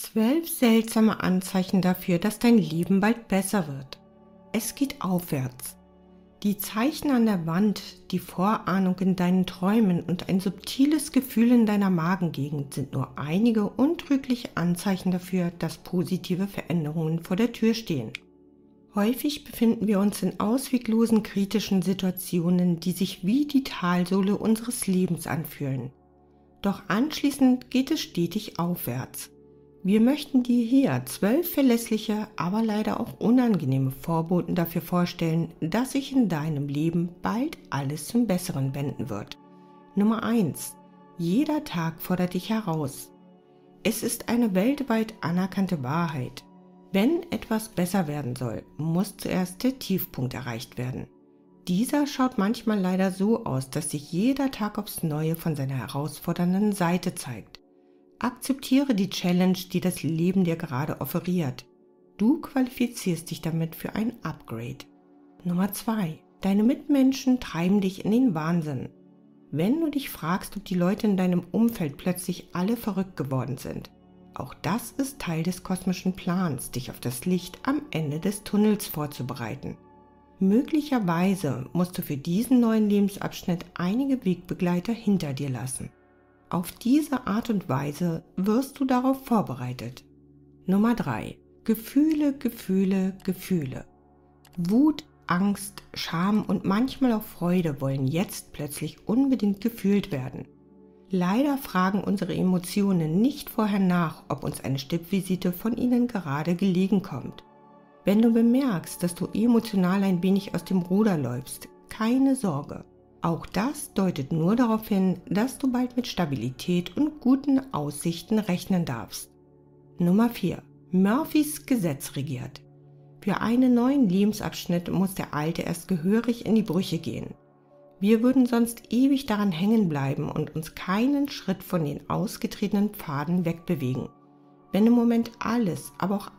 12 seltsame Anzeichen dafür, dass dein Leben bald besser wird. Es geht aufwärts. Die Zeichen an der Wand, die Vorahnung in deinen Träumen und ein subtiles Gefühl in deiner Magengegend sind nur einige untrügliche Anzeichen dafür, dass positive Veränderungen vor der Tür stehen. Häufig befinden wir uns in ausweglosen, kritischen Situationen, die sich wie die Talsohle unseres Lebens anfühlen. Doch anschließend geht es stetig aufwärts. Wir möchten dir hier 12 verlässliche, aber leider auch unangenehme Vorboten dafür vorstellen, dass sich in deinem Leben bald alles zum Besseren wenden wird. Nummer 1. Jeder Tag fordert dich heraus. Es ist eine weltweit anerkannte Wahrheit. Wenn etwas besser werden soll, muss zuerst der Tiefpunkt erreicht werden. Dieser schaut manchmal leider so aus, dass sich jeder Tag aufs Neue von seiner herausfordernden Seite zeigt. Akzeptiere die Challenge, die das Leben dir gerade offeriert. Du qualifizierst dich damit für ein Upgrade. Nummer 2. Deine Mitmenschen treiben dich in den Wahnsinn. Wenn du dich fragst, ob die Leute in deinem Umfeld plötzlich alle verrückt geworden sind, auch das ist Teil des kosmischen Plans, dich auf das Licht am Ende des Tunnels vorzubereiten. Möglicherweise musst du für diesen neuen Lebensabschnitt einige Wegbegleiter hinter dir lassen. Auf diese Art und Weise wirst du darauf vorbereitet. Nummer 3. Gefühle, Gefühle, Gefühle. Wut, Angst, Scham und manchmal auch Freude wollen jetzt plötzlich unbedingt gefühlt werden. Leider fragen unsere Emotionen nicht vorher nach, ob uns eine Stippvisite von ihnen gerade gelegen kommt. Wenn du bemerkst, dass du emotional ein wenig aus dem Ruder läufst, keine Sorge. Auch das deutet nur darauf hin, dass du bald mit Stabilität und guten Aussichten rechnen darfst. Nummer 4. Murphys Gesetz regiert. Für einen neuen Lebensabschnitt muss der alte erst gehörig in die Brüche gehen. Wir würden sonst ewig daran hängen bleiben und uns keinen Schritt von den ausgetretenen Pfaden wegbewegen. Wenn im Moment alles, aber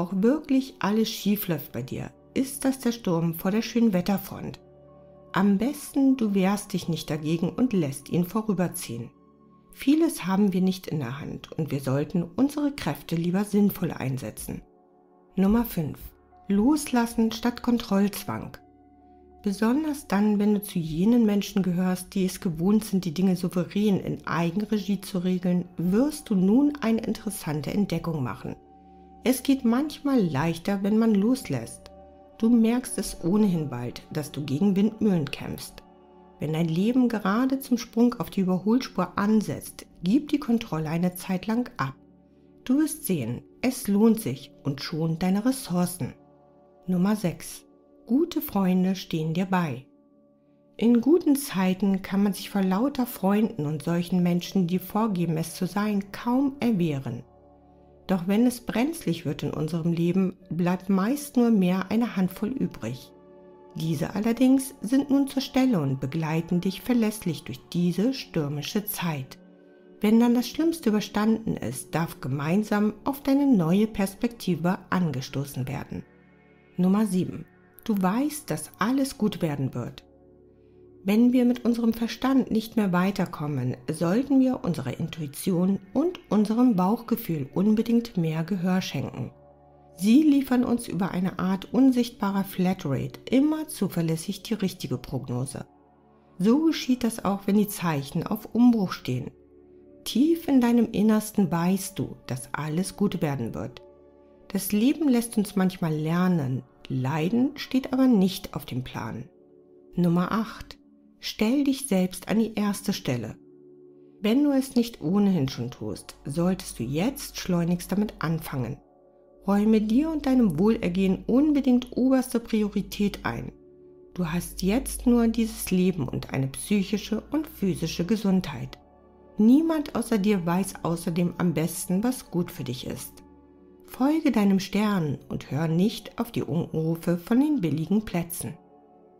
auch wirklich alles schief läuft bei dir, ist das der Sturm vor der Schönwetterfront. Am besten, du wehrst dich nicht dagegen und lässt ihn vorüberziehen. Vieles haben wir nicht in der Hand und wir sollten unsere Kräfte lieber sinnvoll einsetzen. Nummer 5. Loslassen statt Kontrollzwang. Besonders dann, wenn du zu jenen Menschen gehörst, die es gewohnt sind, die Dinge souverän in Eigenregie zu regeln, wirst du nun eine interessante Entdeckung machen. Es geht manchmal leichter, wenn man loslässt. Du merkst es ohnehin bald, dass du gegen Windmühlen kämpfst. Wenn dein Leben gerade zum Sprung auf die Überholspur ansetzt, gib die Kontrolle eine Zeit lang ab. Du wirst sehen, es lohnt sich und schont deine Ressourcen. Nummer 6. Gute Freunde stehen dir bei. In guten Zeiten kann man sich vor lauter Freunden und solchen Menschen, die vorgeben, es zu sein, kaum erwehren. Doch wenn es brenzlig wird in unserem Leben, bleibt meist nur mehr eine Handvoll übrig. Diese allerdings sind nun zur Stelle und begleiten dich verlässlich durch diese stürmische Zeit. Wenn dann das Schlimmste überstanden ist, darf gemeinsam auf deine neue Perspektive angestoßen werden. Nummer 7. Du weißt, dass alles gut werden wird. Wenn wir mit unserem Verstand nicht mehr weiterkommen, sollten wir unserer Intuition und unserem Bauchgefühl unbedingt mehr Gehör schenken. Sie liefern uns über eine Art unsichtbarer Flatrate immer zuverlässig die richtige Prognose. So geschieht das auch, wenn die Zeichen auf Umbruch stehen. Tief in deinem Innersten weißt du, dass alles gut werden wird. Das Leben lässt uns manchmal lernen, Leiden steht aber nicht auf dem Plan. Nummer 8. Stell dich selbst an die erste Stelle. Wenn du es nicht ohnehin schon tust, solltest du jetzt schleunigst damit anfangen. Räume dir und deinem Wohlergehen unbedingt oberste Priorität ein. Du hast jetzt nur dieses Leben und eine psychische und physische Gesundheit. Niemand außer dir weiß außerdem am besten, was gut für dich ist. Folge deinem Stern und hör nicht auf die Unrufe von den billigen Plätzen.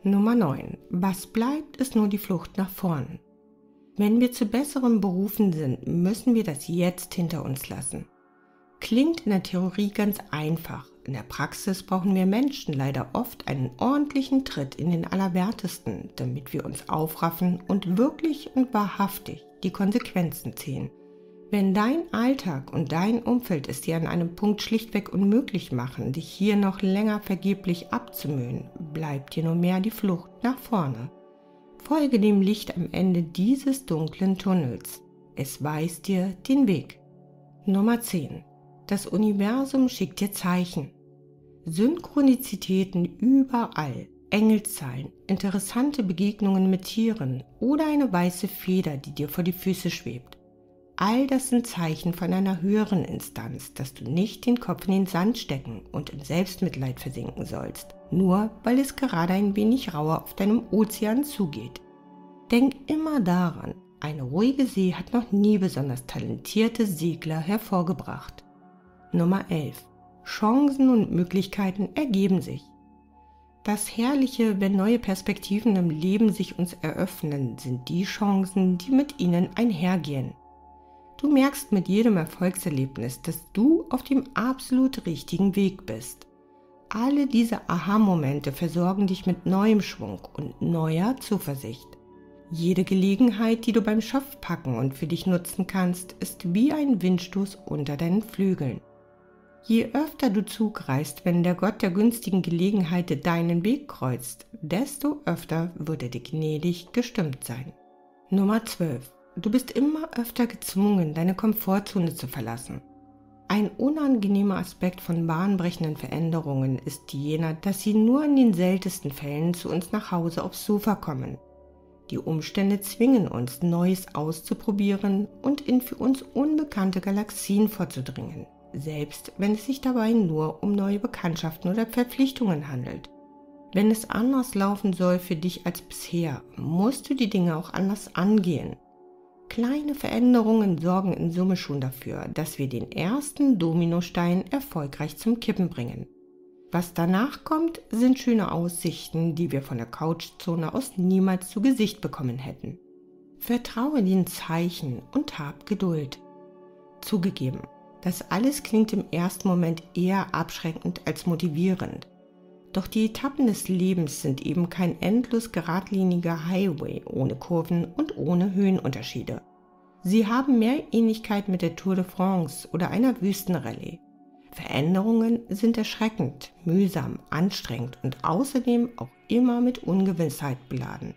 Nummer 9. Was bleibt, ist nur die Flucht nach vorn. Wenn wir zu besseren Berufen sind, müssen wir das jetzt hinter uns lassen. Klingt in der Theorie ganz einfach, in der Praxis brauchen wir Menschen leider oft einen ordentlichen Tritt in den Allerwertesten, damit wir uns aufraffen und wirklich und wahrhaftig die Konsequenzen ziehen. Wenn dein Alltag und dein Umfeld es dir an einem Punkt schlichtweg unmöglich machen, dich hier noch länger vergeblich abzumühen, bleibt dir nur mehr die Flucht nach vorne. Folge dem Licht am Ende dieses dunklen Tunnels. Es weist dir den Weg. Nummer 10. Das Universum schickt dir Zeichen. Synchronizitäten überall, Engelszahlen, interessante Begegnungen mit Tieren oder eine weiße Feder, die dir vor die Füße schwebt. All das sind Zeichen von einer höheren Instanz, dass du nicht den Kopf in den Sand stecken und im Selbstmitleid versinken sollst, nur weil es gerade ein wenig rauer auf deinem Ozean zugeht. Denk immer daran, eine ruhige See hat noch nie besonders talentierte Segler hervorgebracht. Nummer 11. Chancen und Möglichkeiten ergeben sich. Das Herrliche, wenn neue Perspektiven im Leben sich uns eröffnen, sind die Chancen, die mit ihnen einhergehen. Du merkst mit jedem Erfolgserlebnis, dass du auf dem absolut richtigen Weg bist. Alle diese Aha-Momente versorgen dich mit neuem Schwung und neuer Zuversicht. Jede Gelegenheit, die du beim Schopf packen und für dich nutzen kannst, ist wie ein Windstoß unter deinen Flügeln. Je öfter du zugreifst, wenn der Gott der günstigen Gelegenheit deinen Weg kreuzt, desto öfter wird er dir gnädig gestimmt sein. Nummer 12. Du bist immer öfter gezwungen, deine Komfortzone zu verlassen. Ein unangenehmer Aspekt von bahnbrechenden Veränderungen ist jener, dass sie nur in den seltensten Fällen zu uns nach Hause aufs Sofa kommen. Die Umstände zwingen uns, Neues auszuprobieren und in für uns unbekannte Galaxien vorzudringen, selbst wenn es sich dabei nur um neue Bekanntschaften oder Verpflichtungen handelt. Wenn es anders laufen soll für dich als bisher, musst du die Dinge auch anders angehen. Kleine Veränderungen sorgen in Summe schon dafür, dass wir den ersten Dominostein erfolgreich zum Kippen bringen. Was danach kommt, sind schöne Aussichten, die wir von der Couchzone aus niemals zu Gesicht bekommen hätten. Vertraue den Zeichen und hab Geduld. Zugegeben, das alles klingt im ersten Moment eher abschreckend als motivierend. Doch die Etappen des Lebens sind eben kein endlos geradliniger Highway ohne Kurven und ohne Höhenunterschiede. Sie haben mehr Ähnlichkeit mit der Tour de France oder einer Wüstenrallye. Veränderungen sind erschreckend, mühsam, anstrengend und außerdem auch immer mit Ungewissheit beladen.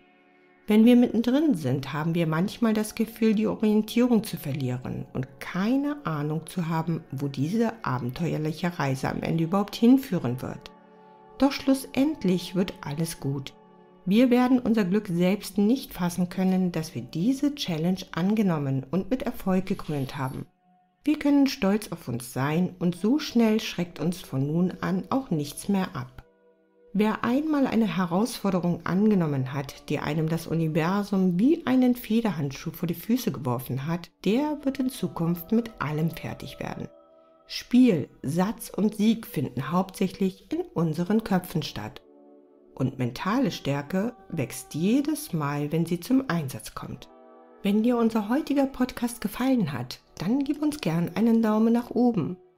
Wenn wir mittendrin sind, haben wir manchmal das Gefühl, die Orientierung zu verlieren und keine Ahnung zu haben, wo diese abenteuerliche Reise am Ende überhaupt hinführen wird. Doch schlussendlich wird alles gut. Wir werden unser Glück selbst nicht fassen können, dass wir diese Challenge angenommen und mit Erfolg gekrönt haben. Wir können stolz auf uns sein und so schnell schreckt uns von nun an auch nichts mehr ab. Wer einmal eine Herausforderung angenommen hat, die einem das Universum wie einen Federhandschuh vor die Füße geworfen hat, der wird in Zukunft mit allem fertig werden. Spiel, Satz und Sieg finden hauptsächlich in unseren Köpfen statt. Und mentale Stärke wächst jedes Mal, wenn sie zum Einsatz kommt. Wenn dir unser heutiger Podcast gefallen hat, dann gib uns gern einen Daumen nach oben.